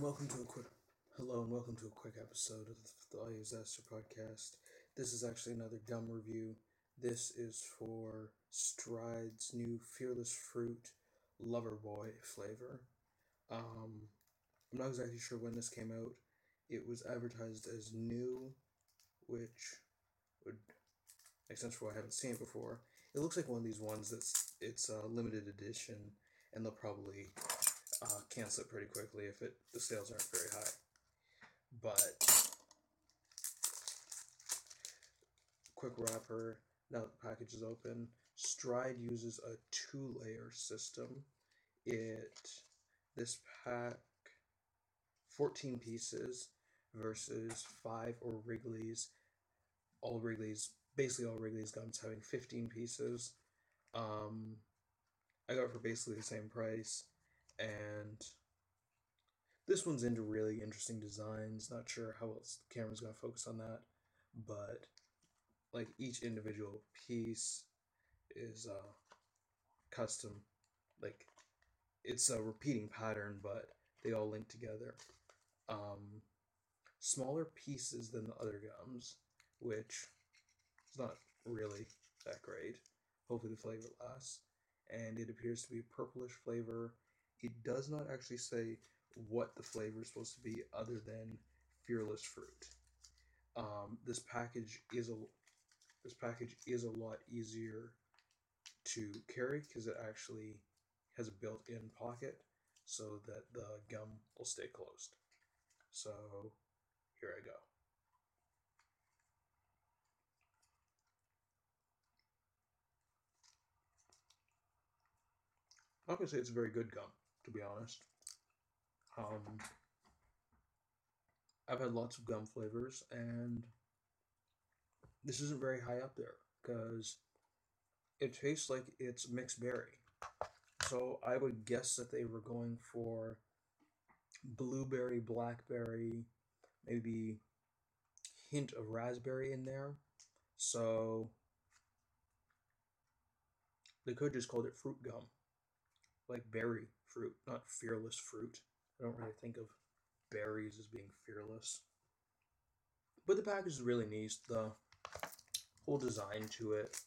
Hello and welcome to a quick episode of the I Use Esther podcast. This is actually another dumb review. This is for Stride's new Fearless Fruit Lover Boy flavor. I'm not exactly sure when this came out. It was advertised as new, which would make sense for why I haven't seen it before. It looks like one of these ones that's a limited edition, and they'll probably cancel it pretty quickly if the sales aren't very high. But quick wrapper. Now the package is open. Stride uses a 2-layer system. This pack 14 pieces versus 5 or Wrigley's. Basically all Wrigley's gums having 15 pieces. I got it for basically the same price. And this one's into really interesting designs. Not sure how else the camera's going to focus on that. But like each individual piece is custom. Like it's a repeating pattern, but they all link together. Smaller pieces than the other gums, which is not really that great. Hopefully the flavor lasts. And it appears to be a purplish flavor. It does not actually say what the flavor is supposed to be other than Fearless Fruit. This package is a lot easier to carry because it actually has a built-in pocket so that the gum will stay closed. So here I go. I'm not going to say it's a very good gum, to be honest. I've had lots of gum flavors, and this isn't very high up there, because it tastes like it's mixed berry. So I would guess that they were going for blueberry, blackberry, maybe hint of raspberry in there. So they could just called it fruit gum. Like berry fruit, not Fearless Fruit. I don't really think of berries as being fearless. But the package is really neat. The whole design to it,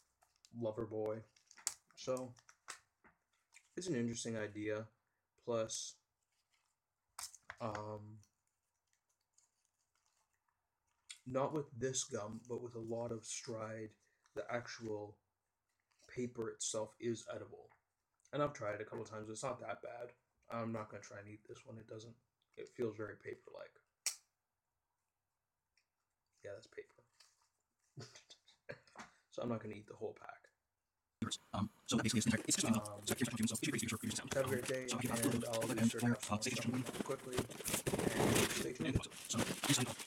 Lover Boy. So, it's an interesting idea. Plus, not with this gum, but with a lot of Stride, the actual paper itself is edible. And I've tried it a couple times. It's not that bad. I'm not going to try and eat this one. It feels very paper-like. Yeah, that's paper. So I'm not going to eat the whole pack. So that basically is the entire... Have a great day, and I'll be sure to have some quickly. And stay tuned.